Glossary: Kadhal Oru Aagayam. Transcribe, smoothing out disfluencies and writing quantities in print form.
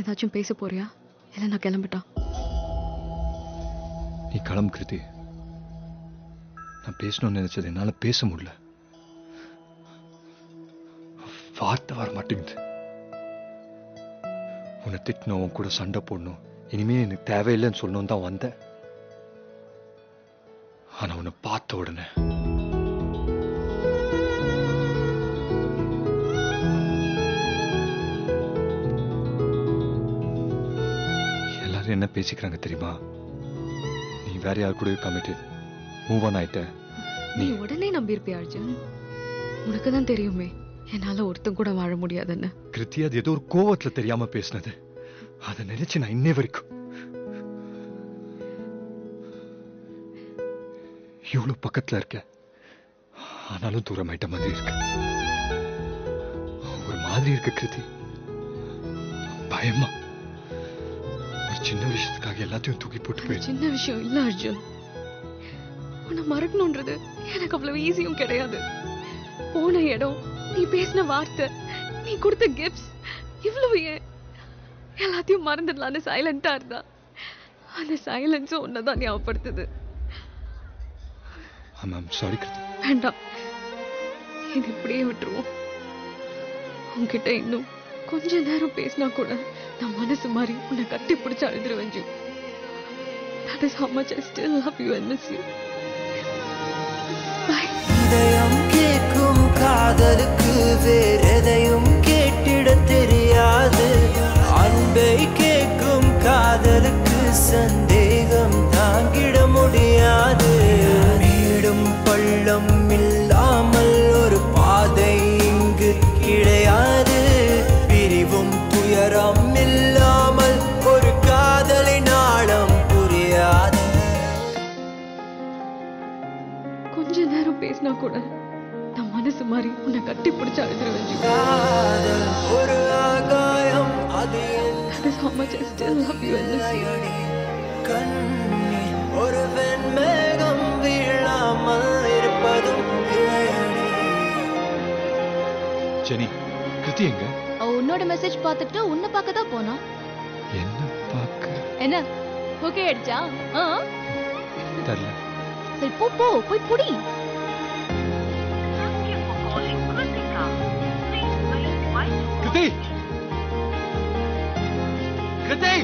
ஏதாச்சும் பேச போறியா? இல்லை நான் கிளம்பிட்டான். நீ கிளம்பு கிருதி. நான் பேசணும்னு நினைச்சது என்னால் பேச முடியல. வார்த்தை வர மாட்டேங்குது. உன்னை திட்டணும், உன் கூட சண்டை போடணும், இனிமே எனக்கு தேவையில்லைன்னு சொல்லணும் தான் வந்தேன். ஆனா உன்னை பார்த்த உடனே எல்லாரும் என்ன பேசிக்கிறாங்க தெரியுமா? நீ வேற யாரு கூட கமிட்டட், மூவ் ஆன் ஆயிட்ட. நீ உடனே நம்பியிருப்பியா அர்ஜுன்? உனக்குதான் தெரியுமே என்னால ஒருத்தம் கூட வாழ முடியாதுன்னு. கிருத்தியா அது ஏதோ ஒரு கோவத்துல தெரியாம பேசினது. அதை நினைச்சு நான் இன்னே வரைக்கும் இவ்வளவு பக்கத்துல இருக்க, ஆனாலும் தூரமாயிட்ட மாதிரி இருக்கு. ஒரு மாதிரி இருக்க கிருதி, பயமா. ஒரு சின்ன விஷயத்துக்காக எல்லாத்தையும் தூக்கி போட்டு போய். சின்ன விஷயம் இல்ல அர்ஜுன், உன்னை மறக்கணும்ன்றது எனக்கு அவ்வளவு ஈஸியும் கிடையாது. போன இடம், நீ பேசின வார்த்தை, நீ கொடுத்த கிஃப்ட்ஸ், இவ்வளவு ஏன்? எல்லாத்தையும் மறந்துடலான்னு சைலண்டா இருந்தா அந்த சைலன்ஸும் உன்னதான் ஞாபகப்படுத்துது. வேண்டாம், இது இப்படியே விட்டுருவோம். உன்கிட்ட இன்னும் கொஞ்ச நேரம் பேசினா கூட நான் மனசு மாதிரி உன்னை கட்டி பிடிச்சு அழுதுருவேன். That is how much I still love you and miss you. Bye. இதயம் கேட்கும் காதலுக்கு வேறு எதையும் கேட்டிட தெரியாது. அன்பை கேட்கும் காதலுக்கு சந்தேகம் தாங்கிட முடியாது. பள்ளம் இல்லாமல் ஒரு பாதை இங்கு கிடையாது. பிரிவும் துயரம் இல்லாமல் ஒரு காதலினாலும் புரியாது. கொஞ்ச நேரம் பேசினா கூட நம் மனசு மாதிரி உன்னை கட்டி பிடிச்சு அழுதுருவேன். காதல் ஒரு ஆகாயம், அது ஒரு வெண்மேகம் வீழாமல் இருப்பதும். ஜெனி, கிருதி எங்க? உன்னோட மெசேஜ் பார்த்துட்டு உன்னை பார்க்க தான் போனா. என்ன பார்க்க? என்ன ஓகே அடிச்சா? தெரியல. சரி போ, போய் புடி. கிருதி, கிருதி.